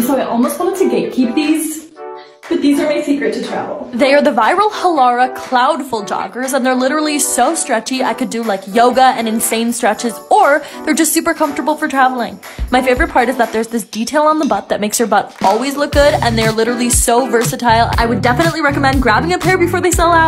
So I almost wanted to gatekeep these, but these are my secret to travel. They are the viral Halara Cloudful joggers, and they're literally so stretchy I could do like yoga and insane stretches, or they're just super comfortable for traveling. My favorite part is that there's this detail on the butt that makes your butt always look good, and they're literally so versatile. I would definitely recommend grabbing a pair before they sell out.